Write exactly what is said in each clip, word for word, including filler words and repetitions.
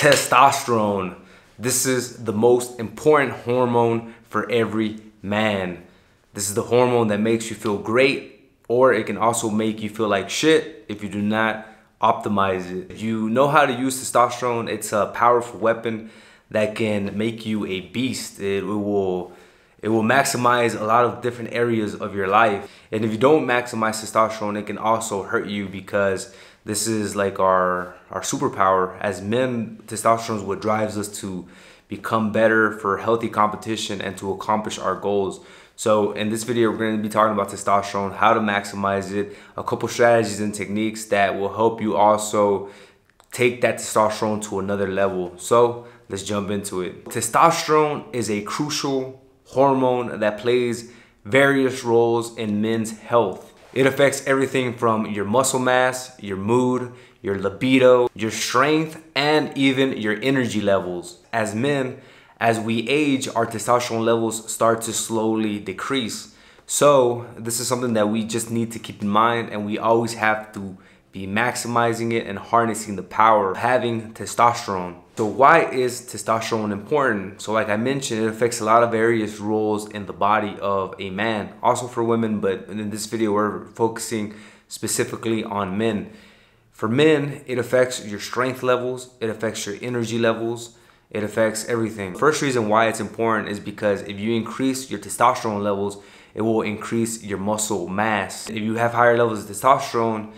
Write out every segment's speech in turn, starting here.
testosterone. This is the most important hormone for every man. This is the hormone that makes you feel great, or it can also make you feel like shit if you do not optimize it. If you know how to use testosterone, it's a powerful weapon that can make you a beast. It will, it will maximize a lot of different areas of your life. And if you don't maximize testosterone, it can also hurt you, because this is like our, our superpower. As men, testosterone is what drives us to become better, for healthy competition, and to accomplish our goals. So in this video, we're going to be talking about testosterone, how to maximize it, a couple strategies and techniques that will help you also take that testosterone to another level. So let's jump into it. Testosterone is a crucial hormone that plays various roles in men's health. It affects everything from your muscle mass, your mood, your libido, your strength, and even your energy levels. As men, as we age, our testosterone levels start to slowly decrease. So this is something that we just need to keep in mind, and we always have to be maximizing it and harnessing the power of having testosterone. So why is testosterone important? So like I mentioned, it affects a lot of various roles in the body of a man, also for women, but in this video, we're focusing specifically on men. For men, it affects your strength levels, it affects your energy levels, it affects everything. First reason why it's important is because if you increase your testosterone levels, it will increase your muscle mass. If you have higher levels of testosterone,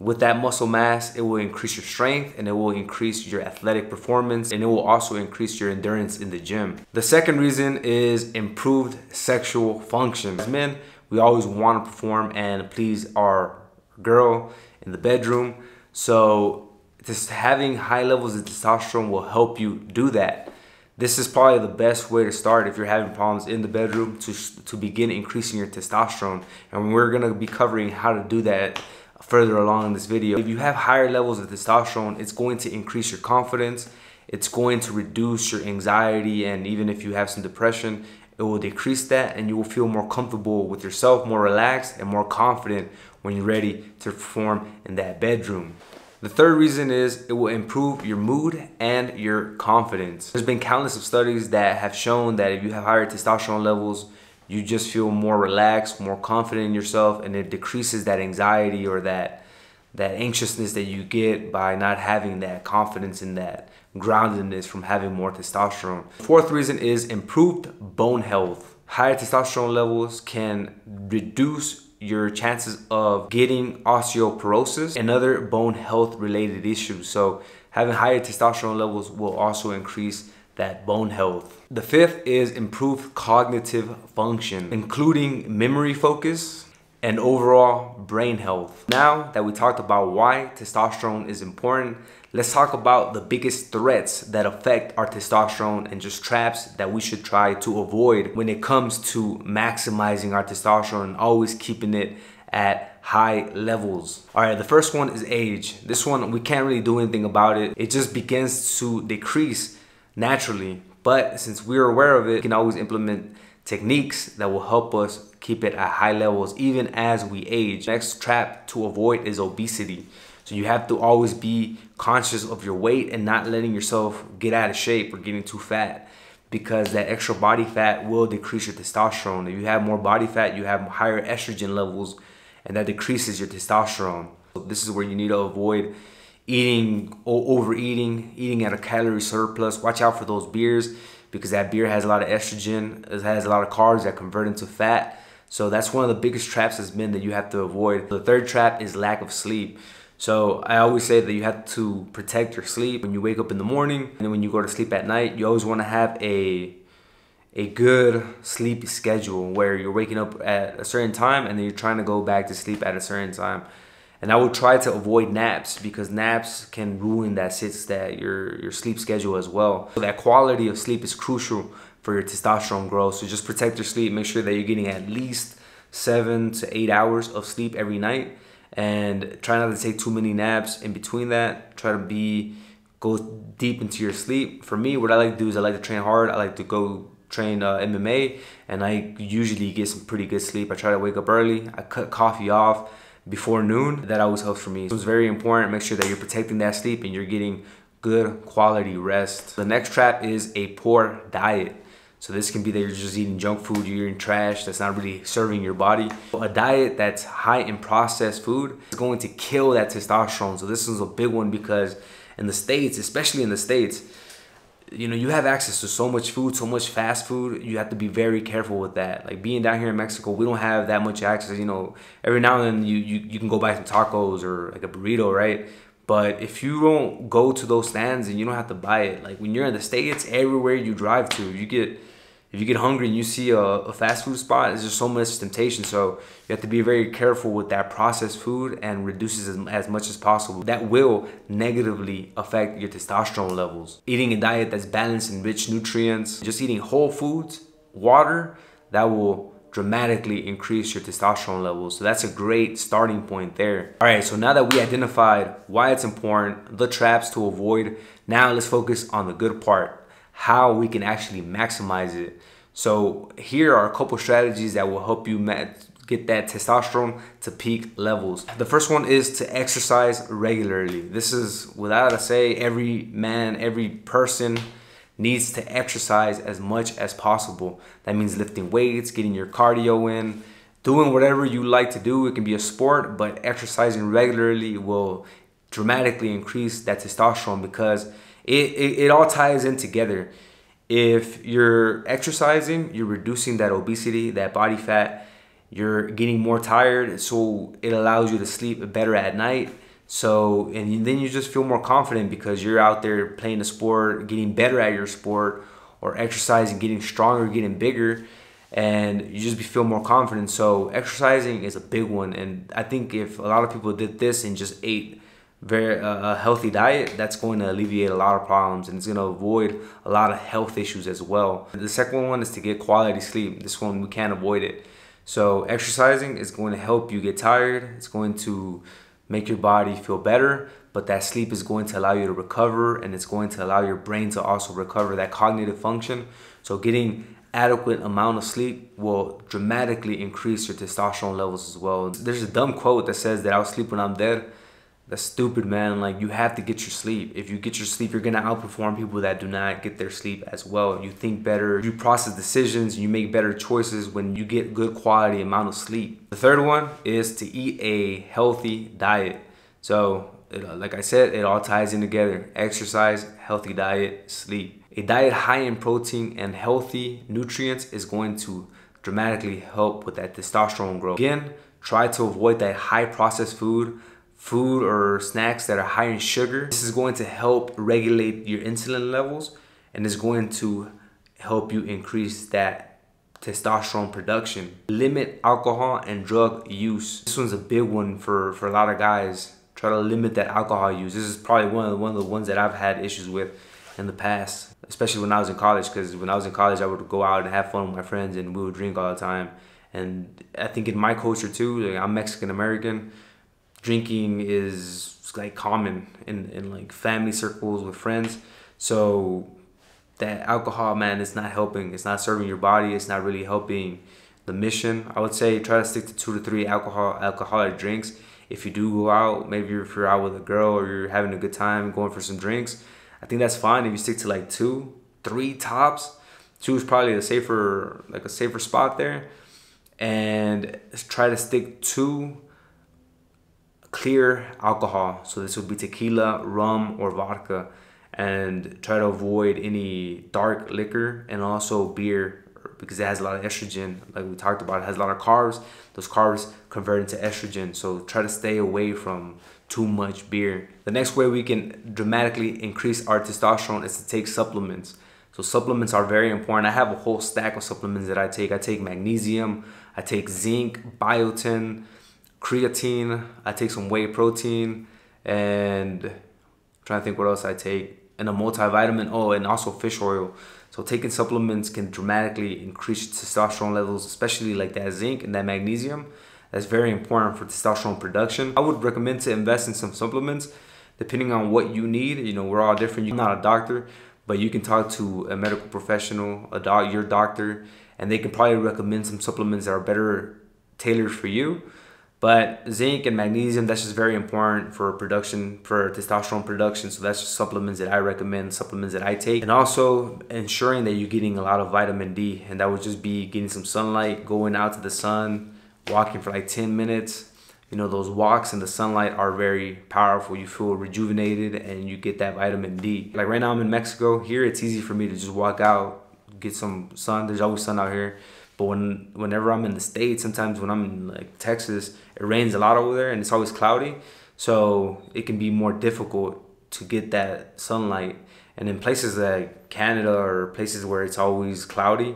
with that muscle mass, it will increase your strength, and it will increase your athletic performance, and it will also increase your endurance in the gym. The second reason is improved sexual function. As men, we always want to perform and please our girl in the bedroom. So just having high levels of testosterone will help you do that. This is probably the best way to start if you're having problems in the bedroom, to, to begin increasing your testosterone. And we're gonna be covering how to do that further along in this video. If you have higher levels of testosterone, it's going to increase your confidence. It's going to reduce your anxiety, and even if you have some depression, it will decrease that, and you will feel more comfortable with yourself, more relaxed, and more confident when you're ready to perform in that bedroom. The third reason is it will improve your mood and your confidence. There's been countless of studies that have shown that if you have higher testosterone levels, you just feel more relaxed, more confident in yourself, and it decreases that anxiety or that, that anxiousness that you get by not having that confidence and that groundedness from having more testosterone. Fourth reason is improved bone health. Higher testosterone levels can reduce your chances of getting osteoporosis and other bone health related issues. So having higher testosterone levels will also increase that bone health. The fifth is improved cognitive function, including memory focus and overall brain health. Now that we talked about why testosterone is important, let's talk about the biggest threats that affect our testosterone, and just traps that we should try to avoid when it comes to maximizing our testosterone and always keeping it at high levels. All right, the first one is age. This one, we can't really do anything about it. It just begins to decrease naturally. But since we're aware of it, we can always implement techniques that will help us keep it at high levels, even as we age. Next trap to avoid is obesity. So you have to always be conscious of your weight and not letting yourself get out of shape or getting too fat, because that extra body fat will decrease your testosterone. If you have more body fat, you have higher estrogen levels, and that decreases your testosterone. So this is where you need to avoid eating, overeating, eating at a calorie surplus. Watch out for those beers, because that beer has a lot of estrogen, it has a lot of carbs that convert into fat. So that's one of the biggest traps as men that you have to avoid. The third trap is lack of sleep. So I always say that you have to protect your sleep when you wake up in the morning, and then when you go to sleep at night. You always want to have a, a good sleep schedule where you're waking up at a certain time and then you're trying to go back to sleep at a certain time. And I would try to avoid naps, because naps can ruin that sits that your, your sleep schedule as well. So that quality of sleep is crucial for your testosterone growth. So just protect your sleep. Make sure that you're getting at least seven to eight hours of sleep every night. And try not to take too many naps in between that. Try to be, go deep into your sleep. For me, what I like to do is I like to train hard. I like to go train uh, M M A, and I usually get some pretty good sleep. I try to wake up early. I cut coffee off before noon. That always helps for me. So it's very important. Make sure that you're protecting that sleep and you're getting good quality rest. The next trap is a poor diet. So this can be that you're just eating junk food, you're eating trash that's not really serving your body. A diet that's high in processed food is going to kill that testosterone. So this is a big one because in the States, especially in the States, you know, you have access to so much food, so much fast food. You have to be very careful with that. Like being down here in Mexico, we don't have that much access. You know, every now and then you, you, you can go buy some tacos or like a burrito, right? But if you don't go to those stands and you don't have to buy it, like when you're in the States, everywhere you drive to, you get... If you get hungry and you see a, a fast food spot, there's just so much temptation. So you have to be very careful with that processed food and reduces as, as much as possible. That will negatively affect your testosterone levels. Eating a diet that's balanced and rich nutrients, just eating whole foods, water, that will dramatically increase your testosterone levels. So that's a great starting point there. All right, so now that we identified why it's important, the traps to avoid, now let's focus on the good part. How we can actually maximize it. So here are a couple strategies that will help you get that testosterone to peak levels. The first one is to exercise regularly. This is without a say, every man, every person needs to exercise as much as possible. That means lifting weights, getting your cardio in, doing whatever you like to do. It can be a sport, but exercising regularly will dramatically increase that testosterone because It, it, it all ties in together. If you're exercising, you're reducing that obesity, that body fat, you're getting more tired, so it allows you to sleep better at night. So, and then you just feel more confident because you're out there playing a sport, getting better at your sport, or exercising, getting stronger, getting bigger, and you just feel more confident. So exercising is a big one. And I think if a lot of people did this and just ate very uh, a healthy diet, that's going to alleviate a lot of problems, and it's going to avoid a lot of health issues as well. The second one is to get quality sleep. This one, we can't avoid it. So exercising is going to help you get tired, it's going to make your body feel better, but that sleep is going to allow you to recover, and it's going to allow your brain to also recover that cognitive function. So getting adequate amount of sleep will dramatically increase your testosterone levels as well. There's a dumb quote that says that I'll sleep when I'm dead. That's stupid, man. Like, you have to get your sleep. If you get your sleep, you're gonna outperform people that do not get their sleep as well. You think better, you process decisions, you make better choices when you get good quality amount of sleep. The third one is to eat a healthy diet. So it, like I said, it all ties in together. Exercise, healthy diet, sleep. A diet high in protein and healthy nutrients is going to dramatically help with that testosterone growth. Again, try to avoid that high processed food food or snacks that are high in sugar. This is going to help regulate your insulin levels, and is going to help you increase that testosterone production. Limit alcohol and drug use. This one's a big one for, for a lot of guys. Try to limit that alcohol use. This is probably one of the, one of the ones that I've had issues with in the past, especially when I was in college, because when I was in college, I would go out and have fun with my friends and we would drink all the time. And I think in my culture too, like, I'm Mexican-American, drinking is like common in, in like family circles with friends. So that alcohol, man, it's not helping. It's not serving your body. It's not really helping the mission. I would say try to stick to two to three alcohol alcoholic drinks. If you do go out, maybe if you're out with a girl or you're having a good time going for some drinks, I think that's fine if you stick to like two, three tops. Two is probably a safer, like a safer spot there. And try to stick to clear alcohol, so this would be tequila, rum, or vodka, and try to avoid any dark liquor and also beer because it has a lot of estrogen. Like we talked about, it has a lot of carbs. Those carbs convert into estrogen, so try to stay away from too much beer. The next way we can dramatically increase our testosterone is to take supplements. So supplements are very important. I have a whole stack of supplements that I take. I take magnesium, I take zinc, biotin, creatine, I take some whey protein, and I'm trying to think what else I take, and a multivitamin, oh, and also fish oil. So taking supplements can dramatically increase testosterone levels, especially like that zinc and that magnesium. That's very important for testosterone production. I would recommend to invest in some supplements depending on what you need. You know, we're all different. You're not a doctor, but you can talk to a medical professional, a doc, your doctor, and they can probably recommend some supplements that are better tailored for you. But zinc and magnesium, that's just very important for production, for testosterone production. So that's just supplements that I recommend, supplements that I take. And also ensuring that you're getting a lot of vitamin D. And that would just be getting some sunlight, going out to the sun, walking for like ten minutes. You know, those walks in the sunlight are very powerful. You feel rejuvenated and you get that vitamin D. Like right now I'm in Mexico. Here it's easy for me to just walk out, get some sun. There's always sun out here. But when, whenever I'm in the States, sometimes when I'm in like Texas, it rains a lot over there and it's always cloudy. So it can be more difficult to get that sunlight. And in places like Canada or places where it's always cloudy,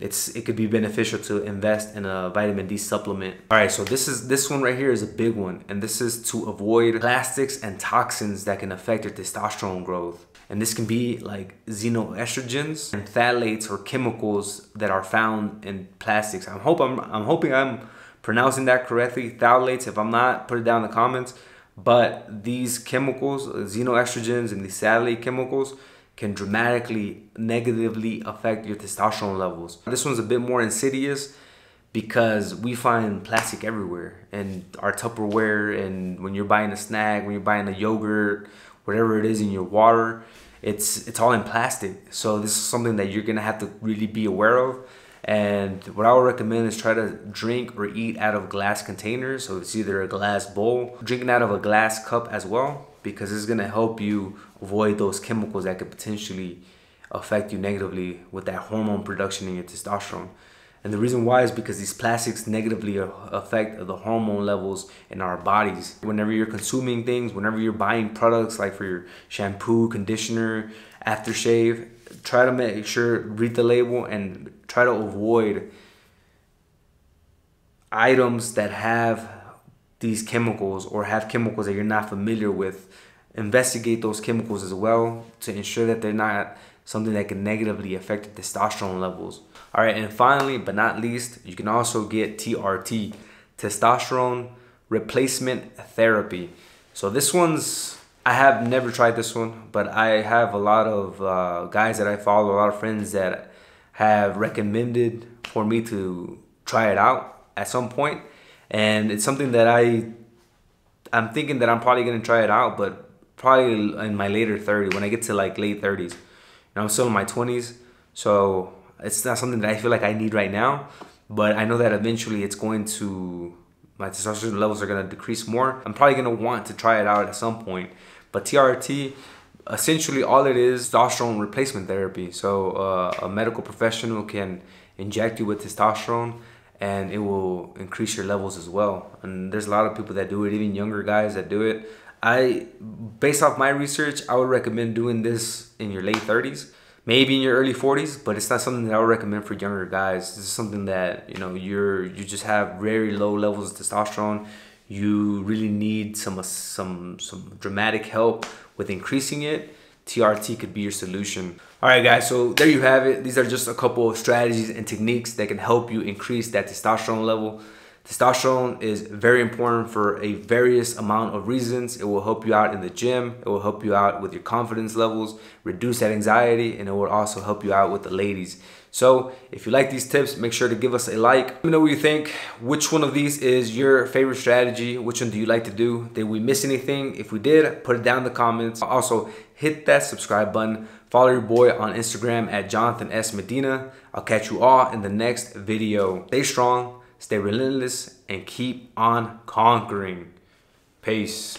it's it could be beneficial to invest in a vitamin D supplement. All right, so this is this one right here is a big one. And this is to avoid plastics and toxins that can affect your testosterone growth. And this can be like xenoestrogens and phthalates, or chemicals that are found in plastics. I hope I'm, I'm hoping I'm pronouncing that correctly, phthalates. If I'm not, put it down in the comments. But these chemicals, xenoestrogens and these phthalate chemicals, can dramatically negatively affect your testosterone levels. This one's a bit more insidious because we find plastic everywhere, and our Tupperware, and when you're buying a snack, when you're buying a yogurt, whatever it is in your water, it's it's all in plastic. So this is something that you're gonna have to really be aware of. And what I would recommend is try to drink or eat out of glass containers. So it's either a glass bowl, drinking out of a glass cup as well, because it's gonna help you avoid those chemicals that could potentially affect you negatively with that hormone production in your testosterone. And the reason why is because these plastics negatively affect the hormone levels in our bodies. Whenever you're consuming things, whenever you're buying products like for your shampoo, conditioner, aftershave, try to make sure, read the label and try to avoid items that have these chemicals or have chemicals that you're not familiar with. Investigate those chemicals as well to ensure that they're not something that can negatively affect the testosterone levels. All right, and finally, but not least, you can also get T R T, testosterone replacement therapy. So this one's, I have never tried this one, but I have a lot of uh, guys that I follow, a lot of friends that have recommended for me to try it out at some point. And it's something that I, I'm thinking that I'm probably gonna try it out, but probably in my later thirties, when I get to like late thirties. And I'm still in my twenties, so it's not something that I feel like I need right now, but I know that eventually it's going to, my testosterone levels are going to decrease more. I'm probably going to want to try it out at some point. But T R T, essentially all it is, testosterone replacement therapy. So uh, a medical professional can inject you with testosterone and it will increase your levels as well. And there's a lot of people that do it, even younger guys that do it. I, based off my research, I would recommend doing this in your late thirties, maybe in your early forties, but it's not something that I would recommend for younger guys. This is something that, you know, you're, you just have very low levels of testosterone. You really need some, some, some dramatic help with increasing it. T R T could be your solution. All right, guys, so there you have it. These are just a couple of strategies and techniques that can help you increase that testosterone level. Testosterone is very important for a various amount of reasons. It will help you out in the gym. It will help you out with your confidence levels, reduce that anxiety, and it will also help you out with the ladies. So if you like these tips, make sure to give us a like. Let me know what you think. Which one of these is your favorite strategy? Which one do you like to do? Did we miss anything? If we did, put it down in the comments. Also, hit that subscribe button. Follow your boy on Instagram at Jonathan S. Medina. I'll catch you all in the next video. Stay strong. Stay relentless and keep on conquering. Peace.